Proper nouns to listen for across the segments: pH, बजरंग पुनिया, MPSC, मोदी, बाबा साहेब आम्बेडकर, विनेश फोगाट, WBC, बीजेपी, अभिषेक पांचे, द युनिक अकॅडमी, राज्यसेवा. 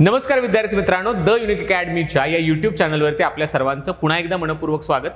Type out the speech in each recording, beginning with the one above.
नमस्कार विद्यार्थी मित्रांनो, द युनिक अकॅडमीच्या या यूट्यूब चॅनलवरती आपल्या सर्वांचं पुन्हा एकदा मनपूर्वक स्वागत।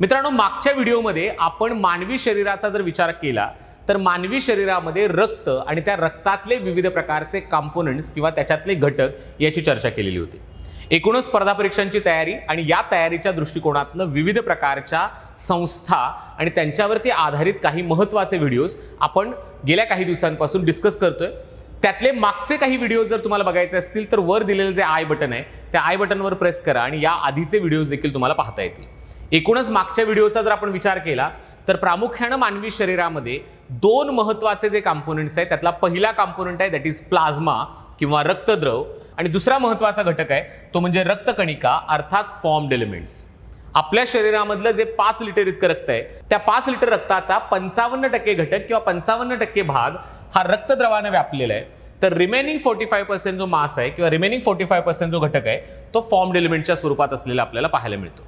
मित्रांनो, मागच्या व्हिडिओमध्ये आपण मानवी शरीराचा जर विचार केला तर मानवी शरीरामध्ये रक्त आणि त्या रक्तातले विविध प्रकारचे कंपोनेंट्स किंवा त्याच्यातले घटक याची चर्चा केलेली होती। एकूणच स्पर्धा परीक्षांची तयारी आणि या तयारीच्या दृष्टिकोनातून विविध प्रकारच्या संस्था आणि त्यांच्यावरती आधारित काही महत्त्वाचे व्हिडिओज आपण गेल्या काही दिवसांपासून डिस्कस करतोय। त्यातले मागचे काही व्हिडिओज जर तुम्हाला बघायचे असतील तर वर दिलेले जे आय बटन आहे त्या आय बटनवर प्रेस करा आणि या आधीचे व्हिडिओज देखील तुम्हाला पाहता येतील। एकूणच मागच्या व्हिडिओचा जर आपण विचार केला तर प्रामुख्याने मानवी शरीरामध्ये दोन महत्त्वाचे जे कंपोनेंट्स आहेत त्यातला पहिला कंपोनेंट आहे दैट इज प्लाझ्मा किंवा रक्तद्रव आणि दुसरा महत्त्वाचा घटक आहे तो म्हणजे रक्तकणिका अर्थात फॉर्म्ड एलिमेंट्स। आपल्या शरीरामधलं जे 5 लिटर इतकं रक्त आहे त्या 5 लिटर रक्ताचा 55% घटक किंवा 55% भाग हा रक्तद्रवाने व्यापलेला आहे। तर रिमेनिंग 45% जो मास आहे किंवा रिमेनिंग 45% जो घटक आहे तो फॉर्म्ड एलिमेंटच्या स्वरूपात असलेला आपल्याला पाहायला मिळतो।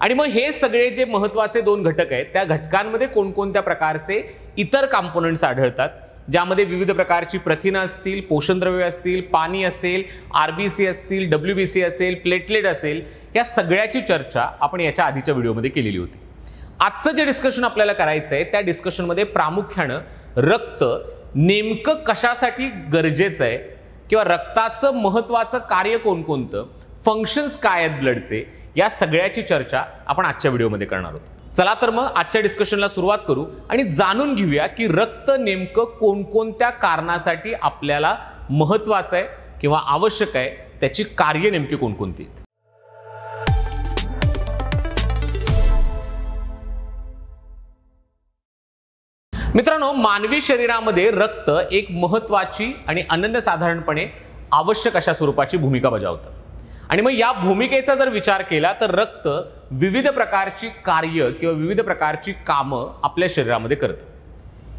आणि मग हे सगळे जे महत्त्वाचे दोन घटक आहेत त्या घटकांमध्ये कोणकोणत्या प्रकारचे इतर कंपोनेंट्स आढळतात ज्यामध्ये विविध प्रकारची प्रथिने असतील, पोषणद्रव्ये असतील, पाणी असेल, आरबीसी असतील, डब्ल्यूबीसी असेल, प्लेटलेट असेल, या सगळ्याची चर्चा आपण याच्या आधीच्या व्हिडिओमध्ये केलेली होती। आजचं जे डिस्कशन आपल्याला करायचं आहे त्या डिस्कशन मध्ये प्रामुख्याने रक्त नेमकं कशासाठी गरजेचं आहे किंवा रक्ताचं महत्त्वाचं कार्य कोणकोणतं, फंक्शन्स काय आहेत ब्लडचे, या सगळ्याची चर्चा आपण आजच्या व्हिडिओमध्ये करणार आहोत। चला तर मग आजच्या डिस्कशनला सुरुवात करू आणि जाणून घेऊया की रक्त नेमकं कोणकोणत्या कारणासाठी आपल्याला महत्त्वाचं आहे किंवा आवश्यक आहे, त्याची कार्य नेमकी कोणकोणती आहेत। मित्रांनो, मानवी शरीरामध्ये रक्त एक महत्त्वाची आणि अनन्यसाधारणपणे आवश्यक अशा स्वरूपाची भूमिका बजावतं। आणि मग या भूमिकेचा जर विचार केला तर रक्त विविध प्रकारची कार्य किंवा विविध प्रकारची कामं आपल्या शरीरामध्ये करतं।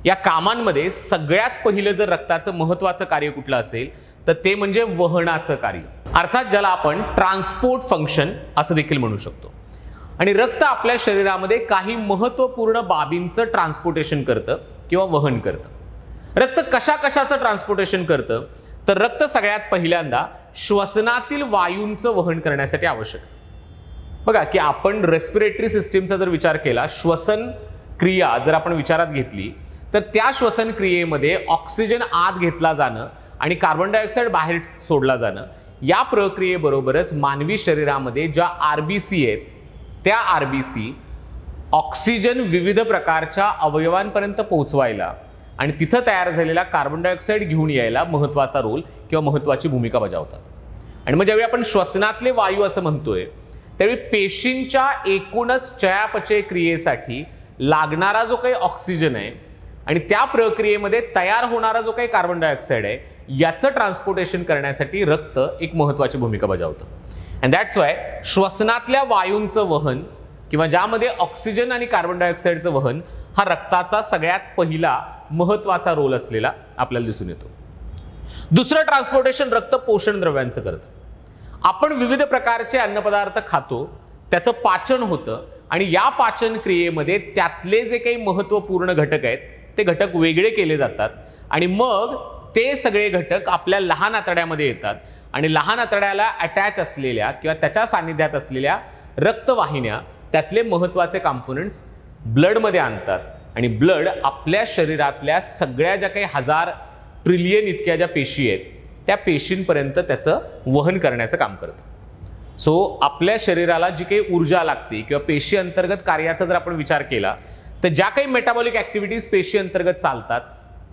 या कामांमध्ये सगळ्यात पहिलं जर रक्ताचं महत्त्वाचं कार्य कुठलं असेल तर ते म्हणजे वहनाचं कार्य, अर्थात ज्याला आपण ट्रान्सपोर्ट फंक्शन असं देखील म्हणू शकतो। आणि रक्त आपल्या शरीरामध्ये काही महत्त्वपूर्ण बाबींचं ट्रान्सपोर्टेशन करतं किंवा वहन करतं। रक्त कशाचं ट्रान्सपोर्टेशन करतं तर रक्त सगळ्यात पहिल्यांदा श्वसनातील वायूंचं वहन करण्यासाठी आवश्यक आहे। बघा की आपण रेस्पिरेटरी सिस्टीमचा जर विचार केला, श्वसन क्रिया जर आपण विचारात घेतली तर त्या श्वसन क्रियेमध्ये ऑक्सिजन आत घेतला जाणं आणि कार्बन डायऑक्साईड बाहेर सोडला जाणं, या प्रक्रियेबरोबरच मानवी शरीरामध्ये ज्या आरबीसी आहेत त्या आरबीसी ऑक्सिजन विविध प्रकारच्या अवयवांपर्यंत पोहोचवायला आणि तिथं तयार झालेला कार्बन डायऑक्साईड घेऊन यायला महत्त्वाचा रोल किंवा महत्त्वाची भूमिका बजावतात। आणि मग ज्यावेळी आपण श्वसनातले वायू असं म्हणतोय त्यावेळी पेशींच्या एकूणच चयापचय क्रियेसाठी लागणारा जो काही ऑक्सिजन आहे आणि त्या प्रक्रियेमध्ये तयार होणारा जो काही कार्बन डायऑक्साईड आहे याचं ट्रान्सपोर्टेशन करण्यासाठी रक्त एक महत्त्वाची भूमिका बजावतं। अँड दॅट्स वाय श्वसनातल्या वायूंचं वहन किंवा ज्यामध्ये ऑक्सिजन आणि कार्बन डायऑक्साईडचं वहन हा रक्ताचा सगळ्यात पहिला महत्त्वाचा रोल असलेला आपल्याला दिसून येतो। दुसरं ट्रान्सपोर्टेशन रक्त पोषण द्रव्यांचं करतं। आपण विविध प्रकारचे अन्नपदार्थ खातो, त्याचं पाचन होतं आणि या पाचन क्रियेमध्ये त्यातले जे काही महत्त्वपूर्ण घटक आहेत ते घटक वेगळे केले जातात आणि मग ते सगळे घटक आपल्या लहान आतड्यामध्ये येतात आणि लहान आतड्याला अटॅच असलेल्या किंवा त्याच्या सानिध्यात असलेल्या रक्तवाहिन्या त्यातले महत्त्वाचे कंपोनेंट्स ब्लडमध्ये आणतात आणि ब्लड आपल्या शरीरातल्या सगळ्या ज्या काही 1000 ट्रिलियन इतक्या ज्या पेशी आहेत त्या पेशींपर्यंत त्याचं वहन करण्याचं काम करतं। सो आपल्या शरीराला जी काही ऊर्जा लागते किंवा पेशी अंतर्गत कार्याचा जर आपण विचार केला तर ज्या काही मेटाबॉलिक ॲक्टिव्हिटीज पेशी अंतर्गत चालतात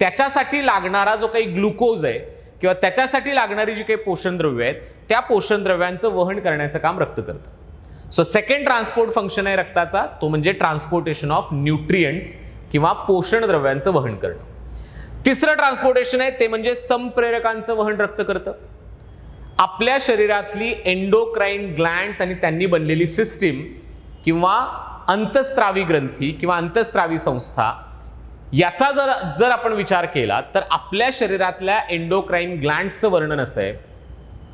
त्याच्यासाठी लागणारा जो काही ग्लुकोज आहे किंवा त्याच्यासाठी लागणारी जी काही पोषणद्रव्ये आहेत त्या पोषणद्रव्यांचं वहन करण्याचं काम रक्त करतं। सो सेकंड ट्रान्सपोर्ट फंक्शन आहे रक्ताचा, तो म्हणजे ट्रान्सपोर्टेशन ऑफ न्यूट्रिएंट्स किंवा पोषणद्रव्यांचं वहन करणं। तिसरं ट्रान्सपोर्टेशन आहे ते म्हणजे संप्रेरकांचं वहन रक्त करतं। आपल्या शरीरातली एंडोक्राइन ग्लँड्स आणि त्यांनी बनलेली सिस्टीम किंवा अंतस्त्रावी ग्रंथी किंवा अंतस्त्रावी संस्था याचा जर आपण विचार केला तर आपल्या शरीरातल्या एंडोक्राइन ग्लँड्सचं वर्णन असं आहे,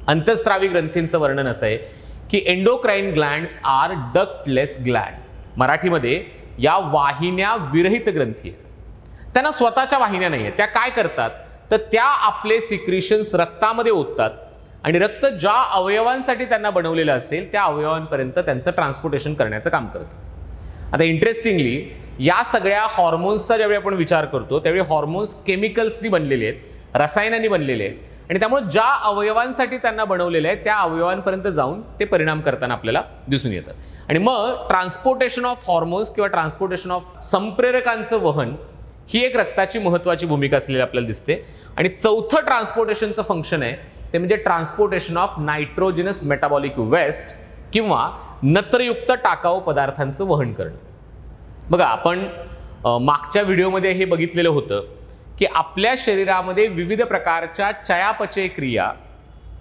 अंतस्त्रावी ग्रंथींचं वर्णन असं आहे की endocrine glands are ductless gland. मराठीमध्ये या वाहिन्या विरहित ग्रंथी आहेत, त्यांना स्वतःच्या वाहिन्या नाही आहेत। त्या काय करतात तर त्या आपले सिक्रिशन्स रक्तामध्ये ओततात आणि रक्त ज्या अवयवांसाठी त्यांना बनवलेलं असेल त्या अवयवांपर्यंत त्यांचं ट्रान्सपोर्टेशन करण्याचं काम करतं। आता इंटरेस्टिंगली या सगळ्या हॉर्मोन्सचा ज्यावेळी आपण विचार करतो त्यावेळी हॉर्मोन्स केमिकल्सनी बनलेले आहेत, रसायनांनी बनलेले आहेत आणि त्यामुळे ज्या अवयवांसाठी त्यांना बनवलेले आहे त्या अवयवांपर्यंत जाऊन ते परिणाम करताना आपल्याला दिसून येतं। आणि मग ट्रान्सपोर्टेशन ऑफ हॉर्मोन्स किंवा ट्रान्सपोर्टेशन ऑफ संप्रेरकांचं वहन ही एक रक्ताची महत्त्वाची भूमिका असलेली आपल्याला दिसते। आणि चौथं ट्रान्सपोर्टेशनचं फंक्शन आहे ते म्हणजे transportation of nitrogenous metabolic waste किंवा नत्रयुक्त टाकाऊ पदार्थांचं वहन करणं। बघा आपण मागच्या व्हिडिओमध्ये हे बघितलेलं होतं की आपल्या शरीरामध्ये विविध प्रकारच्या चयापचय क्रिया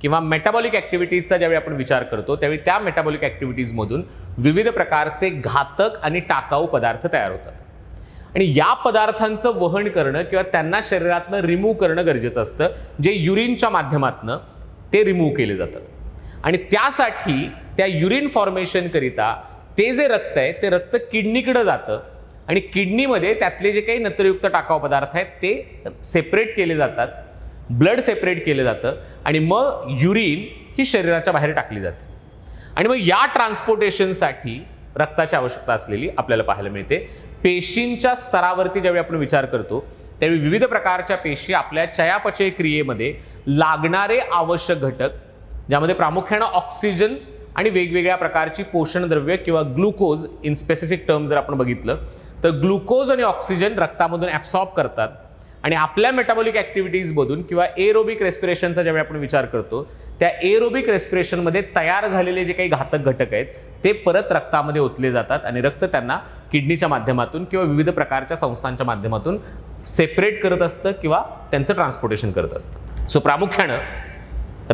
किंवा मेटाबॉलिक ॲक्टिव्हिटीजचा ज्यावेळी आपण विचार करतो त्यावेळी त्या मेटाबॉलिक ॲक्टिव्हिटीजमधून विविध प्रकारचे घातक आणि टाकाऊ पदार्थ तयार होतात आणि या पदार्थांचं वहन करणं किंवा त्यांना शरीरातून रिमूव्ह करणं गरजेचं असतं, जे युरिनच्या माध्यमातून ते रिमूव्ह केले जातात। आणि त्यासाठी त्या युरिन फॉर्मेशन करिता ते जे रक्त आहे ते रक्त किडनीकडे जातं आणि किडनीमध्ये त्यातले जे काही नत्रयुक्त टाकाऊ पदार्थ आहेत ते सेपरेट केले जातात, ब्लड सेपरेट केले जातं आणि मग युरिन ही शरीराच्या बाहेर टाकली जाते। आणि मग या ट्रान्सपोर्टेशनसाठी रक्ताची आवश्यकता असलेली आपल्याला पाहायला मिळते। पेशींच्या स्तरावरती ज्यावेळी आपण विचार करतो त्यावेळी विविध प्रकारच्या पेशी आपल्या चयापचय क्रियेमध्ये लागणारे आवश्यक घटक, ज्यामध्ये प्रामुख्याने ऑक्सिजन आणि वेगवेगळ्या प्रकारची पोषणद्रव्य किंवा ग्लुकोज इन स्पेसिफिक टर्म जर आपण बघितलं तर ग्लुकोज आणि ऑक्सिजन रक्तामधून ॲब्सॉर्ब करतात आणि आपल्या मेटाबॉलिक ॲक्टिव्हिटीजमधून किंवा एरोबिक रेस्पिरेशनचा ज्यावेळी आपण विचार करतो त्या एरोबिक रेस्पिरेशनमध्ये तयार झालेले जे काही घातक घटक आहेत ते परत रक्तामध्ये ओतले जातात आणि रक्त त्यांना किडनीच्या माध्यमातून किंवा विविध प्रकारच्या संस्थांच्या माध्यमातून सेपरेट करत असतं किंवा त्यांचं ट्रान्सपोर्टेशन करत असतं। सो प्रामुख्यानं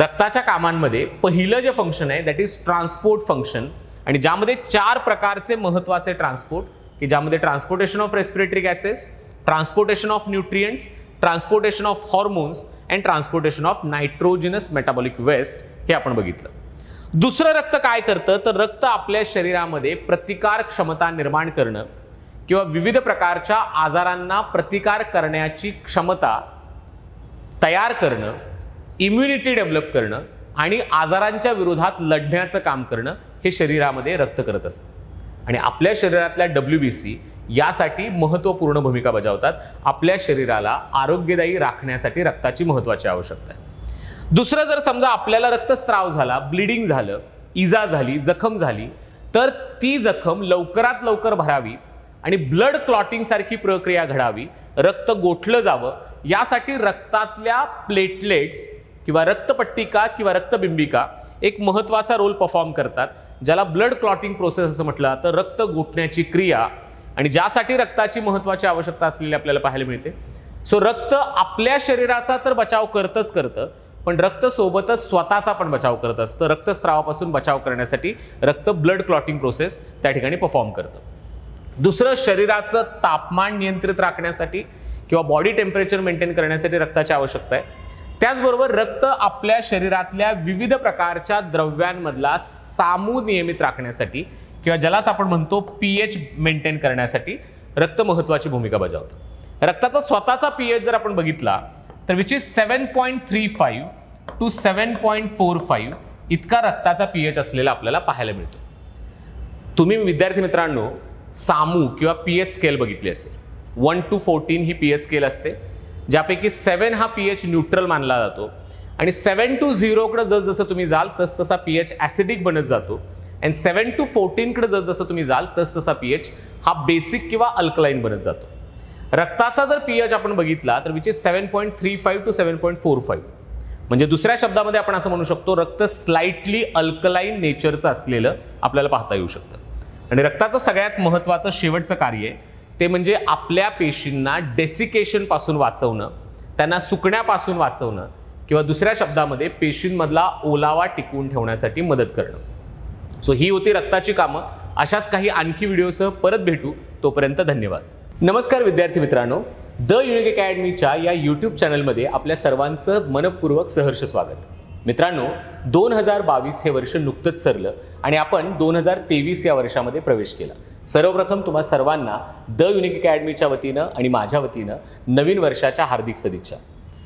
रक्ताच्या कामांमध्ये पहिलं जे फंक्शन आहे दॅट इज ट्रान्सपोर्ट फंक्शन आणि ज्यामध्ये चार प्रकारचे महत्त्वाचे ट्रान्सपोर्ट की ज्यामध्ये transportation of respiratory gases, transportation of nutrients, transportation of hormones and transportation of nitrogenous metabolic waste हे आपण बघितलं। दुसरं रक्त काय करतं तर रक्त आपल्या शरीरामध्ये प्रतिकार क्षमता निर्माण करणं किंवा विविध प्रकारच्या आजारांना प्रतिकार करण्याची क्षमता तयार करणं, इम्युनिटी डेव्हलप करणं आणि आजारांच्या विरोधात लढण्याचं काम करणं हे शरीरामध्ये रक्त करत असतं आणि आपल्या शरीरातल्या WBC यासाठी महत्त्वपूर्ण भूमिका बजावतात। आपल्या शरीराला आरोग्यदायी राखण्यासाठी रक्ताची महत्त्वाची आवश्यकता आहे। दुसरा जर समजा आपल्याला रक्तस्राव झाला, ब्लीडिंग झालं, इजा झाली, जखम झाली तर ती जखम लवकरात लवकर भरावी आणि ब्लड क्लॉटिंग सारखी प्रक्रिया घडावी, रक्त गोठलं जावं यासाठी रक्तातल्या प्लेटलेट्स किंवा रक्तपट्टिका किंवा रक्तबिंबिका एक महत्त्वाचा रोल परफॉर्म करतात, ज्याला ब्लड क्लॉटिंग प्रोसेस असं म्हटलं तर रक्त गोठण्याची क्रिया आणि ज्यासाठी रक्ताची महत्त्वाची आवश्यकता असलेली आपल्याला पाहायला मिळते। सो रक्त आपल्या शरीराचा तर बचाव करतच करतं पण रक्त सोबतच स्वतःचा पण बचाव करत असतं। रक्तस्रावापासून बचाव करण्यासाठी रक्त ब्लड क्लॉटिंग प्रोसेस त्या ठिकाणी परफॉर्म करतं। दुसरं शरीराचं तापमान नियंत्रित राखण्यासाठी किंवा बॉडी टेम्परेचर मेंटेन करण्यासाठी रक्ताची आवश्यकता आहे। त्याचबरोबर रक्त आपल्या शरीरातल्या विविध प्रकारच्या द्रव्यांमधला सामू नियमित राखण्यासाठी किंवा ज्यालाच आपण म्हणतो pH मेंटेन करण्यासाठी रक्त महत्त्वाची भूमिका बजावतं। रक्ताचा स्वतःचा pH जर आपण बघितला तर विच इज 7.35 to 7.45 इतका रक्ताचा pH असलेला आपल्याला पाहायला मिळतो। तुम्ही विद्यार्थी मित्रांनो सामू किंवा pH स्केल बघितली असेल, 1 to 14 ही pH स्केल असते, ज्यापैकी 7 हा pH न्यूट्रल मानला जातो आणि 7 to 0 कडे जसजसं तुम्ही जाल तसतसा pH ॲसिडिक बनत जातो आणि 7 to 14 कडे जसजसं तुम्ही जाल तसतसा pH हा बेसिक किंवा अल्कलाईन बनत जातो। रक्ताचा जर pH आपण बघितला तर विच इज 7.35 to 7.45 म्हणजे दुसऱ्या शब्दामध्ये आपण असं म्हणू शकतो रक्त स्लाइटली अल्कलाईन नेचरचं असलेलं आपल्याला पाहता येऊ शकतं। आणि रक्ताचं सगळ्यात महत्त्वाचं शेवटचं कार्य ते म्हणजे आपल्या पेशींना डेसिकेशनपासून वाचवणं, त्यांना सुकण्यापासून वाचवणं किंवा दुसऱ्या शब्दामध्ये पेशींमधला ओलावा टिकवून ठेवण्यासाठी मदत करणं। सो ही होती रक्ताची कामं। अशाच काही आणखी व्हिडिओसह परत भेटू, तोपर्यंत धन्यवाद। नमस्कार विद्यार्थी मित्रांनो, द युनिक अकॅडमीच्या या यूट्यूब चॅनलमध्ये आपल्या सर्वांचं मनपूर्वक सहर्ष स्वागत। मित्रांनो 2022 हे वर्ष नुकतंच सरलं आणि आपण 2023 या वर्षामध्ये प्रवेश केला। सर्वप्रथम तुम्हा सर्वांना द युनिक अकॅडमीच्या वतीनं आणि माझ्या वतीनं नवीन वर्षाच्या हार्दिक सदिच्छा।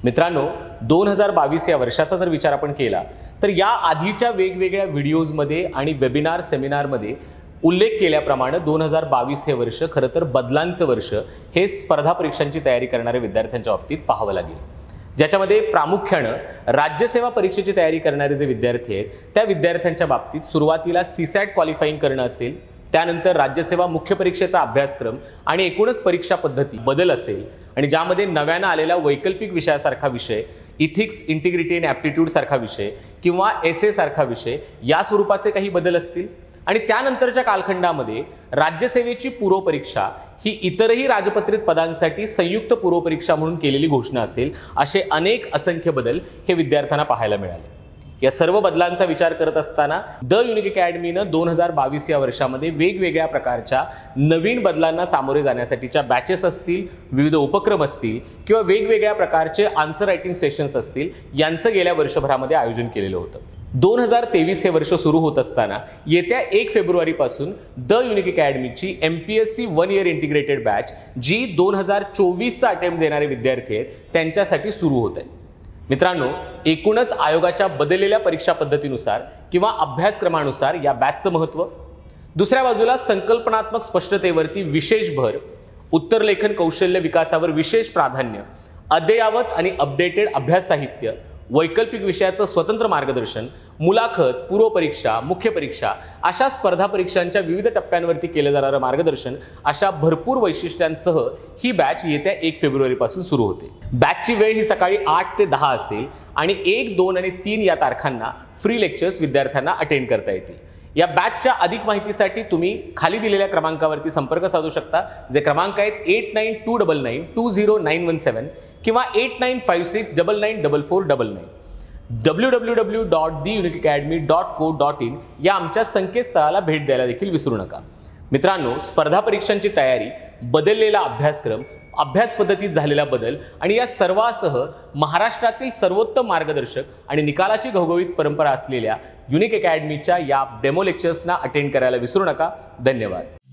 मित्रांनो 2022 या वर्षाचा जर विचार आपण केला तर या आधीच्या वेगवेगळ्या व्हिडिओजमध्ये आणि वेबिनार सेमिनारमध्ये उल्लेख केल्याप्रमाणे 2022 हे वर्ष खरं तर बदलांचं वर्ष हे स्पर्धा परीक्षांची तयारी करणाऱ्या विद्यार्थ्यांच्या बाबतीत पाहावं लागेल, ज्याच्यामध्ये प्रामुख्याने राज्यसेवा परीक्षेची तयारी करणारे जे विद्यार्थी आहेत त्या विद्यार्थ्यांच्या बाबतीत सुरुवातीला सीसॅट क्वालिफाइंग करणं असेल, त्यानंतर राज्यसेवा मुख्य परीक्षेचा अभ्यासक्रम आणि एकूणच परीक्षा पद्धती बदल असेल आणि ज्यामध्ये नव्याने आलेला वैकल्पिक विषयासारखा विषय, इथिक्स, इंटिग्रिटी अँड ॲप्टिट्यूड सारखा विषय किंवा एसए सारखा विषय या स्वरूपाचे काही बदल असतील आणि त्यानंतरच्या कालखंडामध्ये राज्यसेवेची पूर्वपरीक्षा ही इतरही राजपत्रित पदांसाठी संयुक्त पूर्वपरीक्षा म्हणून केलेली घोषणा असेल, असे अनेक असंख्य बदल हे विद्यार्थ्यांना पाहायला मिळाले। या सर्व बदलांचा विचार करत असताना द युनिक अकॅडमीने 2022 या वर्षामध्ये वेगवेगळ्या प्रकारच्या नवीन बदलांना सामोरे जाण्यासाठीच्या बॅचेस असतील, विविध उपक्रम असतील किंवा वेगवेगळ्या प्रकारचे आन्सर रायटिंग सेशन्स असतील यांचं गेल्या वर्षभरामध्ये आयोजन केलेलं होतं। 2023 हे वर्ष सुरू होत असताना येत्या 1 फेब्रुवारीपासून द युनिक अकॅडमीची MPSC 1 year इंटिग्रेटेड बॅच जी 2024चा अटेम्प्ट देणारे विद्यार्थी आहेत त्यांच्यासाठी सुरू होत आहे। मित्रांनो, एकूणच आयोगाच्या बदललेल्या परीक्षा पद्धतीनुसार किंवा अभ्यासक्रमानुसार या बॅचचं महत्त्व, दुसऱ्या बाजूला संकल्पनात्मक स्पष्टतेवरती विशेष भर, उत्तरलेखन कौशल्य विकासावर विशेष प्राधान्य, अद्ययावत आणि अपडेटेड अभ्यास साहित्य, वैकल्पिक विषयाचं स्वतंत्र मार्गदर्शन, मुलाखत, पूर्वपरीक्षा, मुख्य परीक्षा अशा स्पर्धा परीक्षांच्या विविध टप्प्यांवरती केलं जाणारं मार्गदर्शन अशा भरपूर वैशिष्ट्यांसह ही बॅच येत्या 1 फेब्रुवारीपासून सुरू होते। बॅचची वेळ ही सकाळी 8 ते 10 असेल आणि 1, 2 आणि 3 या तारखांना फ्री लेक्चर्स विद्यार्थ्यांना अटेंड करता येतील। या बॅचच्या अधिक माहितीसाठी तुम्ही खाली दिलेल्या क्रमांकावरती संपर्क साधू शकता, जे क्रमांक आहेत 8929920917 किंवा 8956999499 www.theuniqueacademy.co.in या आमच्या संकेतस्थळाला भेट द्यायला देखील विसरू नका। मित्रांनो, स्पर्धा परीक्षांची तयारी, बदललेला अभ्यासक्रम, अभ्यास पद्धतीत झालेला बदल आणि या सर्वासह महाराष्ट्रातील सर्वोत्तम मार्गदर्शक आणि निकालाची घवघवीत परंपरा असलेल्या युनिक अकॅडमीच्या या डेमो लेक्चर्सना अटेंड करायला विसरू नका। धन्यवाद।